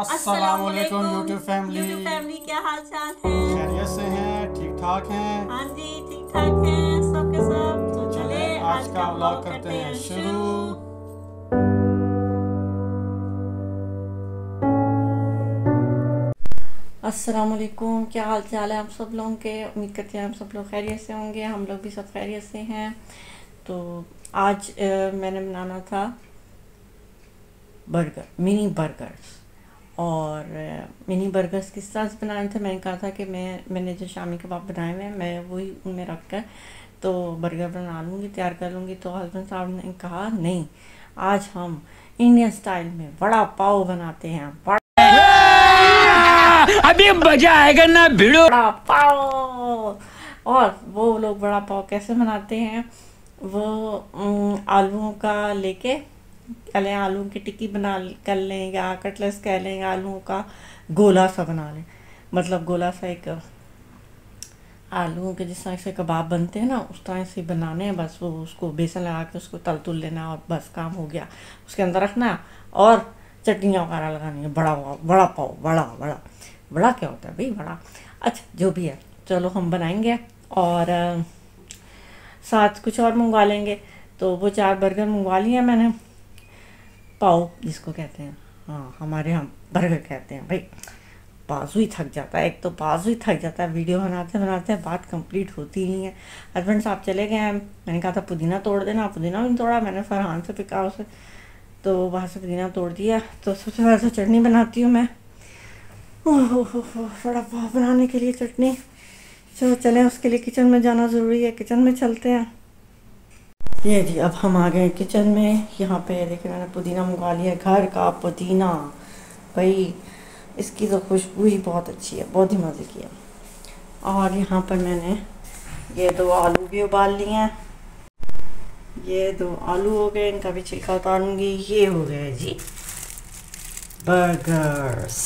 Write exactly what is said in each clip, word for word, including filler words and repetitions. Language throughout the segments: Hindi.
अस्सलामुअलैकुम YouTube फैमिली फैमिली क्या हाल चाल है? खैरियत से हैं, ठीक ठाक हैं। हाँ जी, ठीक ठाक हैं सबके सब। तो चले आज का व्लॉग करते हैं शुरू। अस्सलामुअलैकुम, क्या हाल चाल है आप सब लोगों के? उम्मीद करते हैं आप सब लोग खैरियत से होंगे। हम लोग भी सब खैरियत से हैं। तो आज आ, मैंने बनाना था बर्गर, मिनी बर्गर्स। और मिनी बर्गर्स किस तरह से बनाए थे, मैंने कहा था कि मैं मैंने जो शामी कबाब बनाए हुए हैं मैं वही उनमें रख कर तो बर्गर बना लूँगी, तैयार कर लूँगी। तो हस्बैंड साहब ने कहा नहीं, आज हम इंडियन स्टाइल में वड़ा पाव बनाते हैं। अभी मजा आएगा ना भिड़ो वड़ा पाव। और वो लोग वड़ा पाव कैसे बनाते हैं, वो आलूओं का लेके पहले आलू की टिक्की बना कर लें या कटलेस कह लें, आलूओं का गोला सा बना लें, मतलब गोला सा, एक आलूओं के जिस तरह से कबाब बनते हैं ना उस तरह से बनाने हैं। बस वो उसको बेसन लगा के उसको तल तुल लेना और बस काम हो गया। उसके अंदर रखना और चटनियाँ वगैरह लगानी है। बड़ा बड़ा पाव, बड़ा बड़ा बड़ा क्या होता है भाई बड़ा? अच्छा जो भी है, चलो हम बनाएंगे और साथ कुछ और मंगवा लेंगे। तो वो चार बर्गर मंगवा लिए मैंने, पाव जिसको कहते हैं, हाँ हमारे हम बर्गर कहते हैं। भाई बाजू ही थक जाता है, एक तो बाजू ही थक जाता है, वीडियो बनाते बनाते बात कंप्लीट होती नहीं है। हस्बैंड साहब चले गए हैं, मैंने कहा था पुदीना तोड़ देना, पुदीना भी तोड़ा मैंने, फरहान से पिका उसे, तो वहाँ से पुदीना तोड़ दिया। तो सबसे ज़्यादा चटनी बनाती हूँ मैं, ओहो हो बड़ा पाव बनाने के लिए चटनी। चलो चलें, उसके लिए किचन में जाना ज़रूरी है, किचन में चलते हैं। ये जी अब हम आ गए किचन में। यहाँ पे देखिए मैंने पुदीना मंगवा लिया, घर का पुदीना। भाई इसकी तो खुशबू ही बहुत अच्छी है, बहुत ही मज़े की है। और यहाँ पर मैंने ये दो आलू भी उबाल लिए हैं, ये दो आलू हो गए, इनका भी छिलका उतारूँगी। ये हो गए जी बर्गर्स।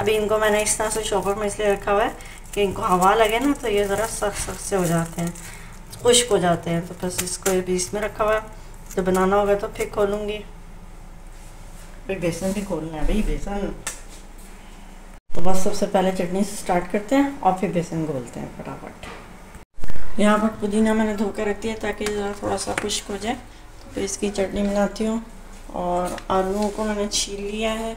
अभी इनको मैंने इस तरह से शॉपर में इसलिए रखा हुआ है कि इनको हवा लगे ना तो ये ज़रा सख्त सख्त से हो जाते हैं, खुश्क हो जाते हैं। तो बस इसको ये बीच में रखा हुआ है, जब बनाना होगा तो फिर खोलूँगी। फिर बेसन भी खोलना है भाई, बेसन। तो बस सबसे पहले चटनी से स्टार्ट करते हैं और फिर बेसन घोलते हैं फटाफट। यहाँ पर पुदीना मैंने धो कर रख दिया ताकि ज़रा थोड़ा सा खुश्क हो जाए, तो फिर इसकी चटनी बनाती हूँ। और आलूओं को मैंने छील लिया है,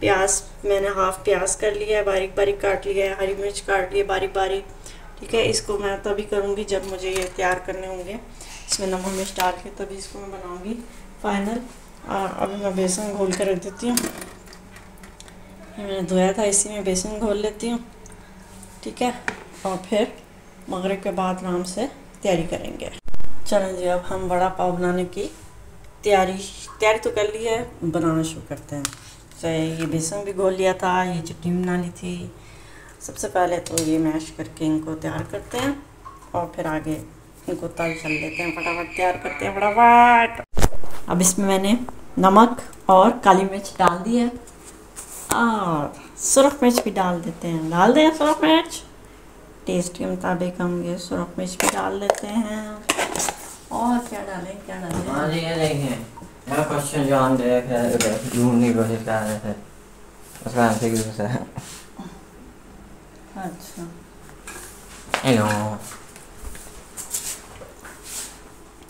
प्याज मैंने हाफ प्याज कर लिया है, बारीक बारीक काट लिया है, हरी मिर्च काट लिया बारीक बारीक। ठीक है, इसको मैं तभी करूँगी जब मुझे ये तैयार करने होंगे, इसमें नमक मिर्च डाल के तभी इसको मैं बनाऊँगी फाइनल। और अभी मैं बेसन घोल कर रख देती हूँ, मैंने धोया था इसी में बेसन घोल लेती हूँ। ठीक है, और फिर मगरिब के बाद आराम से तैयारी करेंगे। चलें जी अब हम वड़ा पाव बनाने की तैयारी तैयारी तो कर ली है, बनाना शुरू करते हैं। तो ये बेसन भी घोल लिया था, ये चटनी बनानी थी। सबसे पहले तो ये मैश करके इनको तैयार करते हैं और फिर आगे इनको तल चल लेते हैं, फटाफट तैयार करते हैं फटाफट। अब इसमें मैंने नमक और काली मिर्च डाल दी है और सुरख मिर्च भी डाल देते हैं, डाल दें सुरख मिर्च टेस्ट के मुताबिक, हम ये सुरख मिर्च भी डाल देते हैं। और क्या डालें क्या डालें? अच्छा हेलो,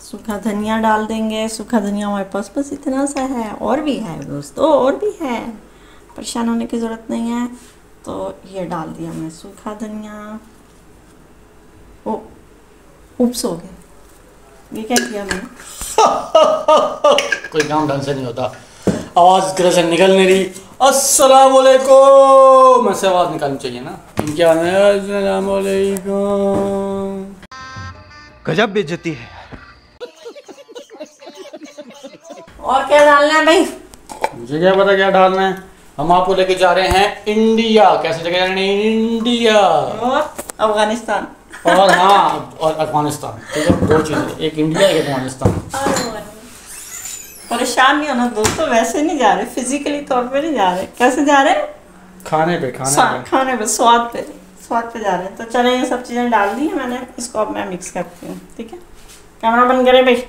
सूखा धनिया डाल देंगे, सूखा धनिया हमारे पास बस इतना सा है, और भी है दोस्तों और भी है, परेशान होने की ज़रूरत नहीं है। तो ये डाल दिया हमने सूखा धनिया। ओ उप्स हो गया, ये क्या किया मैंने? कोई काम ढंग से नहीं होता, आवाज़ घर से निकल नहीं रही। अस्सलामुअलैकुम ऐसे आवाज़ निकालनी चाहिए ना, इनकी आवाज़ में अस्सलामुअलैकुम। गजब बेइज्जती है। और क्या डालना है भाई? मुझे क्या पता क्या डालना है। हम आपको लेके जा रहे हैं इंडिया। कैसे जगह जा रहे हैं? इंडिया और अफगानिस्तान और हाँ और अफगानिस्तान, तो दो चीज़ें, एक इंडिया एक अफगानिस्तान। परेशान नहीं होना दोस्तों, वैसे नहीं जा रहे, फिजिकली तौर पे नहीं जा रहे। कैसे जा रहे? खाने पे, खाने पे, खाने पे, स्वाद पे, स्वाद पे जा रहे हैं। तो चले ये सब चीज़ें डाल दी हैं मैंने, इसको अब मैं मिक्स करती हूँ। ठीक है, कैमरा बंद करें भाई।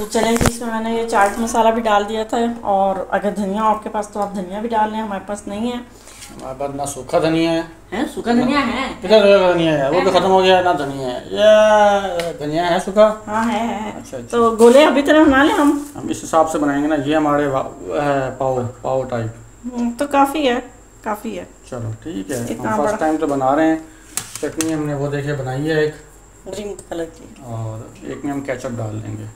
तो चलें कि इसमें मैंने ये चाट मसाला भी डाल दिया था, और अगर धनिया आपके पास तो आप धनिया भी डाल लें, हमारे पास नहीं है। हमारे पास ना सूखा धनिया है, है सूखा धनिया है, किधर धनिया है, वो तो खत्म हो गया, ना धनिया है, ये धनिया है सूखा। हाँ है, है। अच्छा, अच्छा। तो गोले अभी तरह बना लें, हम हम इस हिसाब से बनाएंगे ना, ये हमारे पाव पाव टाइप तो काफ़ी है, काफ़ी है। चलो ठीक है, हम फर्स्ट टाइम तो बना रहे हैं। चटनी हमने वो देखिए बनाई है, एक ग्रीन कलर की, और एक में हम केचप डाल देंगे।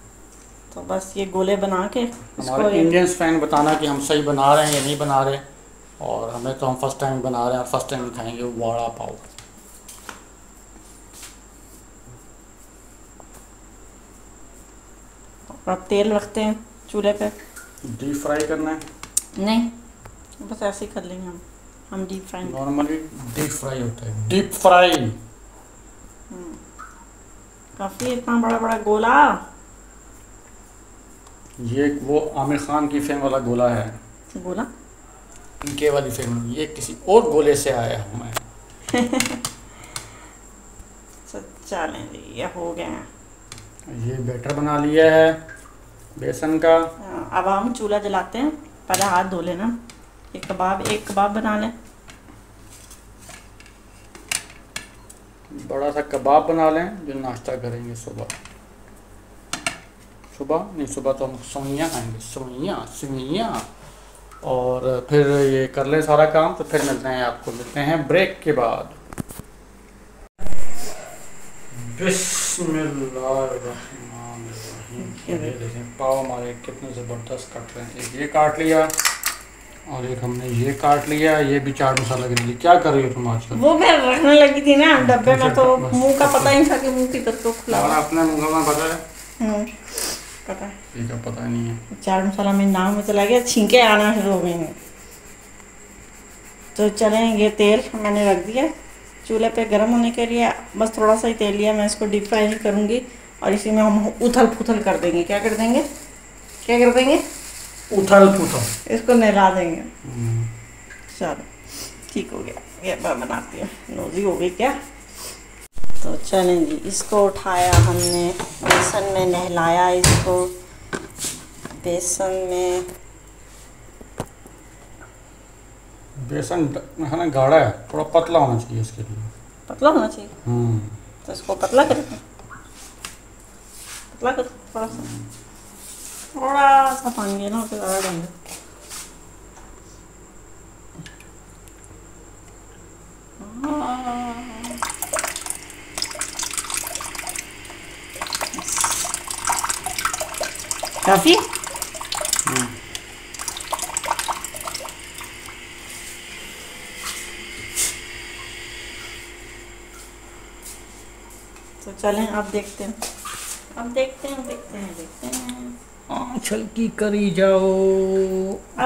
तो बस ये गोले बना के हमारे इंडियंस फैन बताना कि हम सही बना रहे हैं या नहीं बना रहे, और हमें तो हम फर्स्ट टाइम बना रहे हैं, फर्स्ट टाइम खाएंगे वड़ा पाव। अब तेल रखते हैं चूल्हे पे। डीप फ्राई करना है? नहीं, बस ऐसे ही कर लेंगे हम हम deep fry normally deep fry होता है, डीप फ्राई। काफ़ी इतना बड़ा बड़ा गोला, ये वो आमिर खान की फिल्म वाला गोला है, गोला इनके वाली फिल्म, ये किसी और गोले से आया हूँ मैं। सच्चा ये हो गया, ये बैटर बना लिया है बेसन का। अब हम चूल्हा जलाते हैं, पहले हाथ धो लेना। एक कबाब एक कबाब बना लें, बड़ा सा कबाब बना लें, जो नाश्ता करेंगे सुबह सुबह नहीं सुबह तो हम सवैयाँ खाएँगे, सवैयाँ सवैयाँ। और फिर ये कर लें सारा काम, तो फिर मिलते हैं आपको, मिलते हैं ब्रेक के बाद। बिस्मिल्लाहिर्रहमानिर्रहीम। ये देखें पाव हमारे कितने ज़बरदस्त कट रहे हैं, एक ये काट लिया और एक हमने ये काट लिया। ये भी चाट मसाला के लिए क्या कर रही हो तुम आजकल? वो मैं रखने लगी थी ना डब्बे में, तो मुंह का पता ही था कि मुंह की तो खुला और अपने मुंह का पता है, पता है का पता नहीं है। चाट मसाला में नाम में चला गया, छींके आना शुरू हो गई। तो चलें, ये तेल मैंने रख दिया चूल्हे पे गर्म होने के लिए, बस थोड़ा सा ही तेल लिया, मैं इसको डीप फ्राई नहीं करूँगी, और इसी में हम उथल पुथल कर देंगे। क्या कर देंगे क्या कर देंगे उथल पुथल, इसको नहला देंगे। चलो ठीक हो गया, ये बनाती है नोजी हो गई क्या। तो चलें जी, इसको उठाया हमने, बेसन में नहलाया इसको, बेसन में बेसन है ना गाढ़ा है, थोड़ा पतला होना चाहिए, इसके लिए पतला होना चाहिए। हम्म, तो इसको पतला कर पतला कर थोड़ा सा थोड़ा सा पानी ना होता ज़्यादा डाल काफ़ी। तो चलें अब देखते हैं अब देखते हैं देखते हैं देखते हैं छलकी करी जाओ।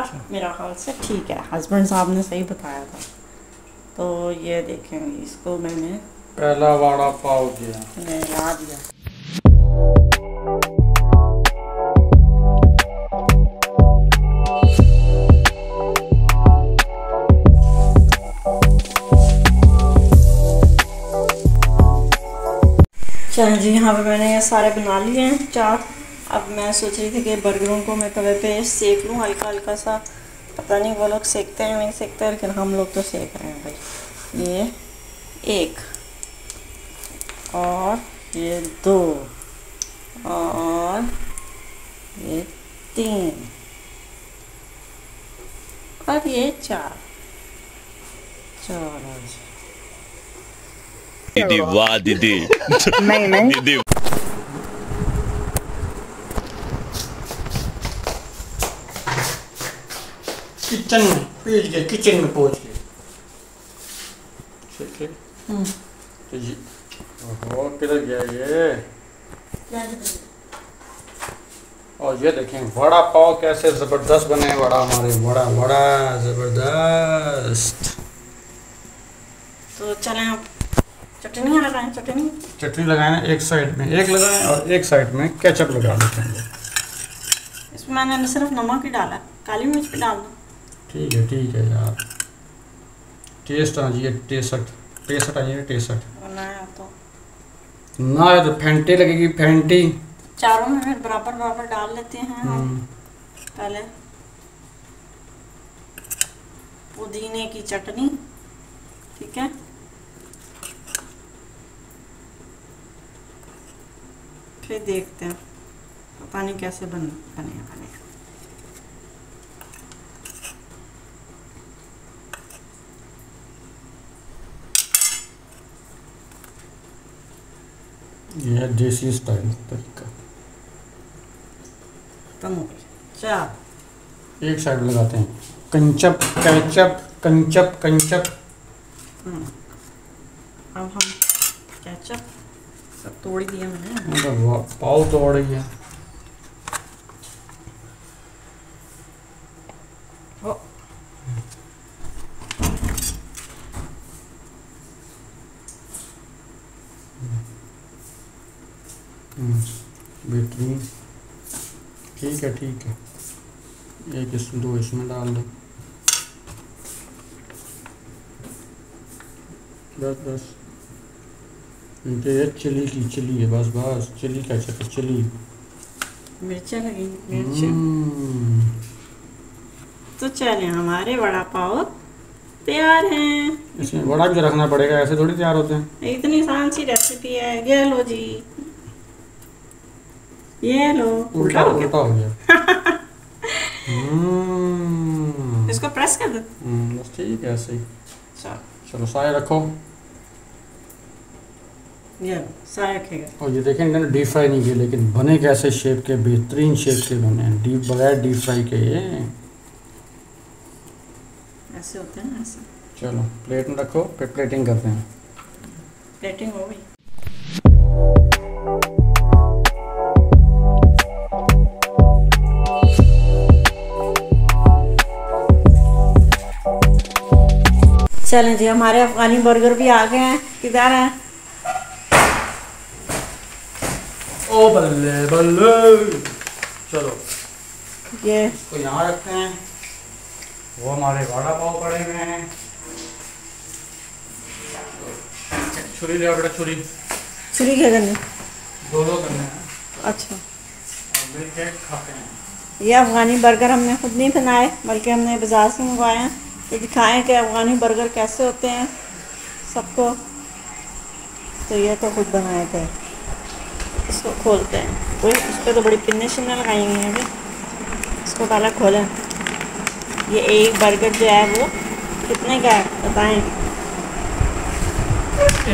अब मेरा ख्याल से ठीक है, हस्बैंड साहब ने सही बताया था। तो ये देखें, इसको मैंने पहला वड़ा पाव दिया, नहला दिया। चलो जी, यहाँ पे मैंने ये सारे बना लिए हैं चाट। अब मैं सोच रही थी कि बर्गरों को मैं तवे पे सेक लूँ हल्का हल्का सा, पता नहीं वो लोग सेकते हैं नहीं सेकते, लेकिन हम लोग तो सेक रहे हैं भाई। ये एक, और ये दो, और ये तीन, और ये चार। चलो दीदी, वाह दीदी। नहीं नहीं दीदी। किचन में पीट गए, किचन में पहुंच गए। ठीक है। हम्म। तो ये ओहो किधर गया ये? और ये देखें वड़ा पाव कैसे जबरदस्त बने, वड़ा हमारे वड़ा वड़ा जबरदस्त। तो चलें आप चटनी लगाएं, चटनी चटनी लगाएं, एक साइड में एक लगाएं और एक साइड में केचप लगा देते हैं। इसमें मैंने सिर्फ नमक ही डाला, काली मिर्च भी डाल दो। ठीक है ठीक है यार, टेस्ट आ जाइए, टेस्ट टेस्ट आ जाइए, टेस्ट ना आया तो ना आया तो फेंटी लगेगी, फेंटी चारों में फिर बराबर बराबर डाल लेते हैं हम। पहले पुदीने की चटनी, ठीक है, फिर देखते हैं पता नहीं कैसे बन बनेगा बनेगा ये देसी स्टाइल तरीका। चार एक साइड लगाते हैं। कंचप कैचअप कंचप कंचप अब हम कैचअप सब तोड़ दिया मैंने, पाव तोड़ दिया। बेहतरीन, ठीक है ठीक है। एक इसमें दो इसमें डाल दें, बस बस। इनके ये चिली की चिली है, बस बस चिली का चक्कर, चिली मिर्चा लगेंगे। तो चले हमारे वड़ा पाव तैयार हैं। इसमें वड़ा भी रखना पड़ेगा, ऐसे थोड़ी तैयार होते हैं। इतनी आसान सी रेसिपी है। ये लो जी, ये लो, उल्टा उल्टा हो गया। इसको प्रेस कर दो, बस ठीक है ऐसे ही। चलो साया रखो, ये साया रखेगा। और ये देखें इन्होंने डीप फ्राई नहीं किया, लेकिन बने कैसे शेप के, बेहतरीन शेप के बने हैं, डीप बगैर डीप फ्राई के। ये ऐसे होते हैं ना, ऐसे। चलो प्लेट में रखो, फिर प्लेटिंग करते हैं। प्लेटिंग हो गई। चलें जी, हमारे अफगानी बर्गर भी आ गए हैं। किधर हैं? ओ बल्ले बल्ले। चलो ये इसको यहाँ रखते हैं। वो हमारे वड़ा पाव पड़े हुए हैं। छुरी ले बेटा, छुरी छुरी क्या करनी? दो दो करने हैं। अच्छा, मिलके खाते हैं। ये अफगानी बर्गर हमने खुद नहीं बनाए, बल्कि हमने बाजार से मंगवाए हैं। तो दिखाएं कि अफगानी बर्गर कैसे होते हैं सबको। तो ये तो खुद बनाए थे। इसको खोलते हैं, कोई उस पर तो बड़ी पिन्ने शिन्ने लगाई हुई हैं अभी। इसको पहले खोलें। ये एक बर्गर जो है वो कितने का है बताएं?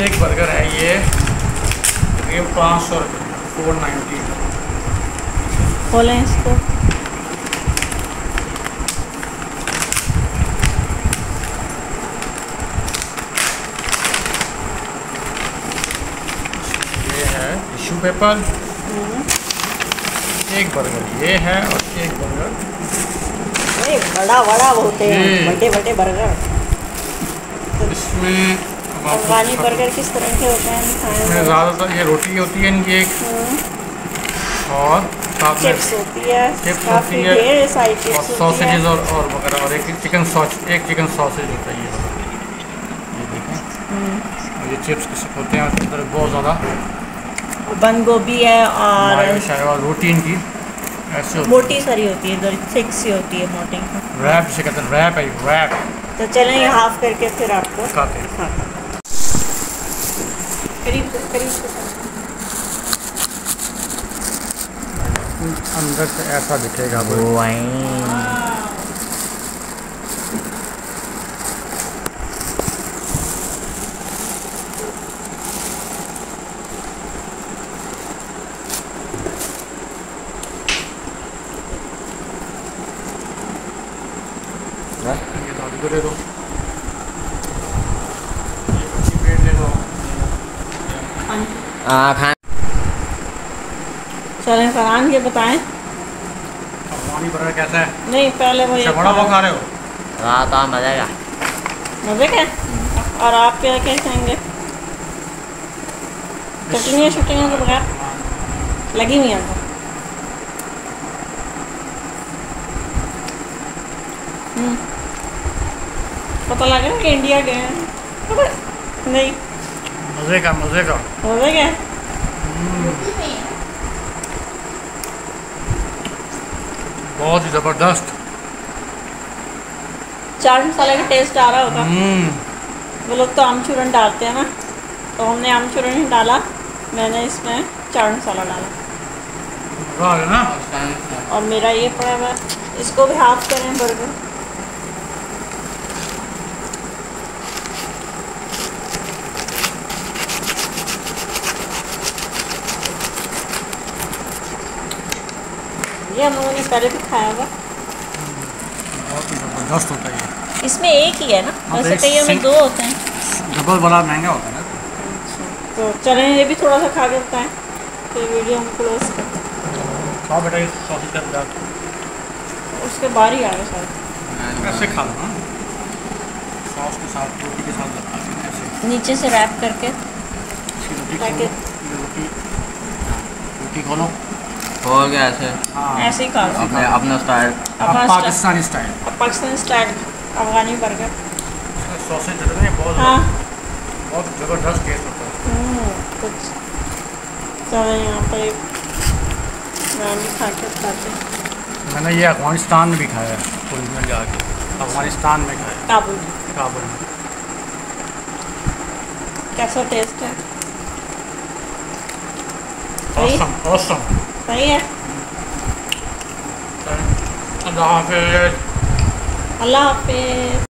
एक बर्गर है ये ये पाँच सौ रुपये, फोर नाइन्टी। खोलें इसको। टिश्यू पेपर, एक बर्गर ये है और एक बर्गर एक बड़ा बड़ा होते हैं, बड़े बड़े बर्गर। तो इसमें अफगानी बर्गर किस तरह के होते हैं? इसमें ज़्यादातर ये रोटी होती है इनकी एक, और साथ में चिप्स होती है, चिप्स होती है, और सॉसेज और और वगैरह, और एक चिकन सॉस, एक चिकन सॉसेज होता है। ये देखें, ये चिप्स किस होते हैं, उसके अंदर बहुत ज़्यादा बंद गोभी है, और रोटी इनकी ऐसे मोटी सारी होती है, इधर थिक सी होती है, मोटी रैप से कहते हैं, रैप है रैप। तो चलें ये हाफ करके फिर आपको खाते हैं। करीब करीब अंदर से ऐसा दिखेगा वो। ले दो, पेट ले दो। चलें फरहान, ये बताएं अफगानी बर्गर कैसा है? नहीं, पहले वो बड़ा पाव खा रहे हो? हाँ, मज़ा आएगा। मज़े का। और आप क्या क्या खाएंगे? चटनियाँ शटनियाँ के बगैर लगी हुई आपको? पता लग रहा है कि इंडिया गए हैं। नहीं, मज़े का मज़े का मज़े का बहुत ही जबरदस्त चाट मसाले का टेस्ट आ रहा होगा। वो लोग तो आमचूरन डालते हैं ना, तो हमने आमचूरन ही डाला, मैंने इसमें चाट मसाला डाला ना। और मेरा ये पड़ा हुआ, इसको भी हाफ करें बर्गर। ये हम लोगों ने पहले भी खाया हुआ, बहुत जबरदस्त होता है ये। इसमें एक ही है ना, वैसे कई में दो होते हैं, डबल बड़ा महंगा होता है ना। तो चलें ये भी थोड़ा सा खा के बताएं, फिर वीडियो हम क्लोज करते हैं। खा बेटा ये सॉस के साथ, उसके बाहर ही आ गया सर। ऐसे खा लो सॉस के साथ, रोटी के साथ लगता है ऐसे, नीचे से रैप करके ताकि रोटी खा लो। हो गया ऐसे, ऐसे ही खाओ अपने अपना style, Pakistani style, Pakistani style Afghani burger. Sausage डलते हैं बहुत, हाँ बहुत जबरदस्त टेस्ट होता है। कुछ चलो यहाँ पर मैंने खा के खाते हैं। मैंने ये अफगानिस्तान में भी खाया है, पुलिस में जाके अफगानिस्तान में खाया, काबुल काबुल में। कैसा टेस्ट है? ऑसम ऑसम, सही है। अल्लाह हाफिज़, अल्लाह हाफिज़।